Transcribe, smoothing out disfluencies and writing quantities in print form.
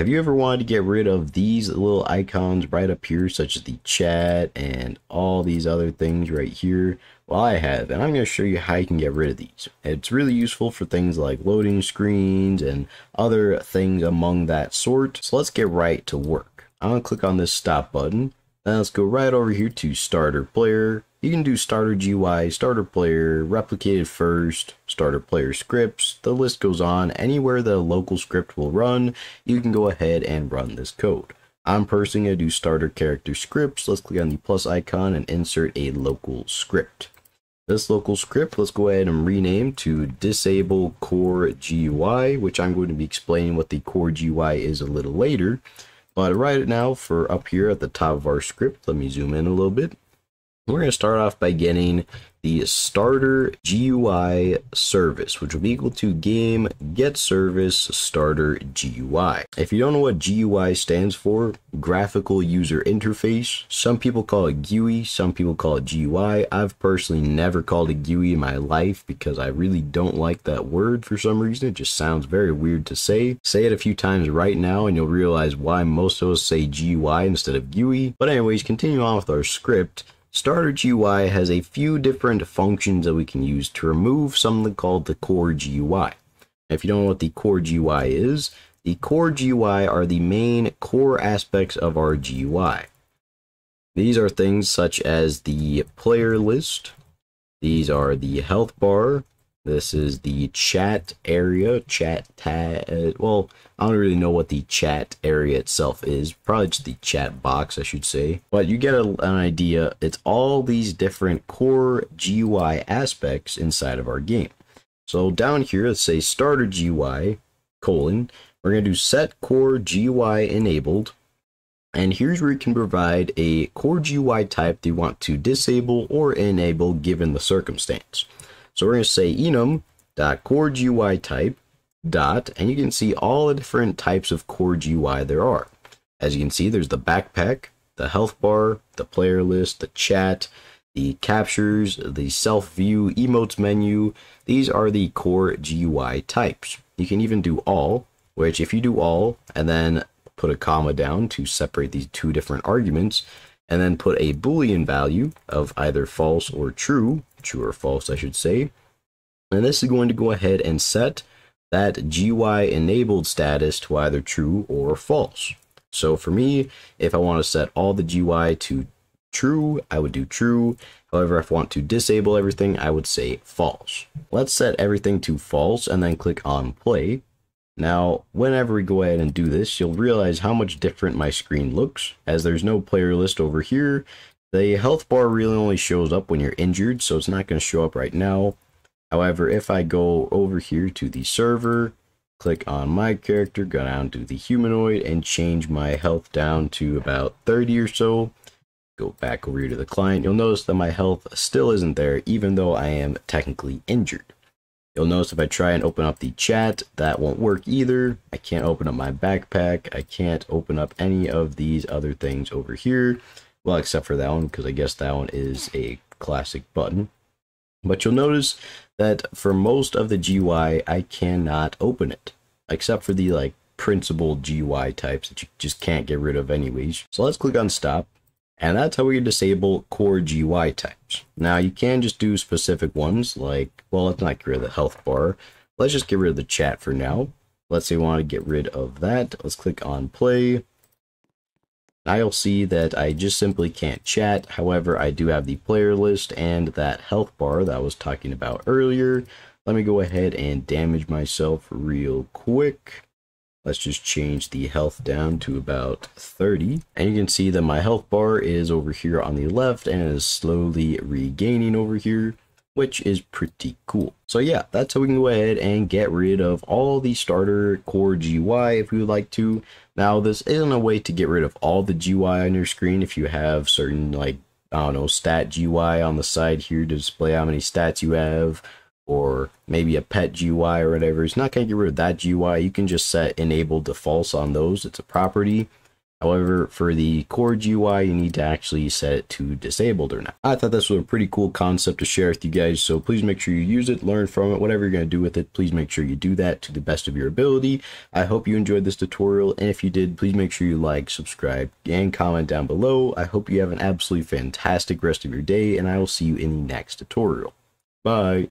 Have you ever wanted to get rid of these little icons right up here, such as the chat and all these other things right here? Well, I have, and I'm going to show you how you can get rid of these. It's really useful for things like loading screens and other things among that sort. So let's get right to work. I'm going to click on this stop button. Now let's go right over here to Starter Player. You can do StarterGui, Starter Player, Replicated First, Starter Player Scripts. The list goes on. Anywhere the local script will run, you can go ahead and run this code. I'm personally going to do StarterCharacterScripts. Let's click on the plus icon and insert a local script. This local script, let's go ahead and rename to Disable CoreGui, which I'm going to be explaining what the CoreGui is a little later. But right now, for up here at the top of our script, let me zoom in a little bit. We're going to start off by getting the starter GUI service, which will be equal to game get service starter GUI. If you don't know what GUI stands for, graphical user interface, some people call it GUI, some people call it GUI. I've personally never called it GUI in my life because I really don't like that word for some reason. It just sounds very weird to say. Say it a few times right now and you'll realize why most of us say GUI instead of GUI. But anyways, continue on with our script. StarterGui has a few different functions that we can use to remove something called the CoreGui. If you don't know what the CoreGui is, the CoreGui are the main core aspects of our GUI. These are things such as the player list, these are the health bar, this is the chat area, well, I don't really know what the chat area itself is, probably just the chat box, I should say. But you get an idea, it's all these different core GUI aspects inside of our game. So down here, let's say StarterGui, colon, we're going to do set core GUI enabled. And here's where you can provide a core GUI type that you want to disable or enable given the circumstance. So we're going to say enum.coregui type dot, and you can see all the different types of CoreGui there are. As you can see, there's the backpack, the health bar, the player list, the chat, the captures, the self-view, emotes menu. These are the CoreGui types. You can even do all, which if you do all, and then put a comma down to separate these two different arguments, and then put a Boolean value of either false or true, true or false I should say, and this is going to go ahead and set that GUI enabled status to either true or false. So for me, if I want to set all the GUI to true, I would do true. However, if I want to disable everything, I would say false. Let's set everything to false and then click on play. Now, whenever we go ahead and do this, you'll realize how much different my screen looks, as there's no player list over here. The health bar really only shows up when you're injured, so it's not going to show up right now. However, if I go over here to the server, click on my character, go down to the humanoid, and change my health down to about 30 or so, go back over here to the client, you'll notice that my health still isn't there, even though I am technically injured. You'll notice if I try and open up the chat, that won't work either. I can't open up my backpack. I can't open up any of these other things over here. Well, except for that one, because I guess that one is a classic button. But you'll notice that for most of the GUI, I cannot open it, except for the like principal GUI types that you just can't get rid of anyways. So let's click on stop. And that's how we can disable CoreGui types. Now you can just do specific ones like, well, let's not get rid of the health bar. Let's just get rid of the chat for now. Let's say we want to get rid of that. Let's click on play. Now you'll see that I just simply can't chat. However, I do have the player list and that health bar that I was talking about earlier. Let me go ahead and damage myself real quick. Let's just change the health down to about 30. And you can see that my health bar is over here on the left and is slowly regaining over here, which is pretty cool. So yeah, that's how we can go ahead and get rid of all the starter CoreGui if we would like to. Now, this isn't a way to get rid of all the GUI on your screen if you have certain, like, I don't know, stat GUI on the side here to display how many stats you have, or maybe a pet GUI or whatever. It's not going to get rid of that GUI. You can just set enable to false on those. It's a property. However, for the CoreGui, you need to actually set it to disabled or not. I thought this was a pretty cool concept to share with you guys, so please make sure you use it, learn from it, whatever you're going to do with it, please make sure you do that to the best of your ability. I hope you enjoyed this tutorial, and if you did, please make sure you like, subscribe, and comment down below. I hope you have an absolutely fantastic rest of your day, and I will see you in the next tutorial. Bye.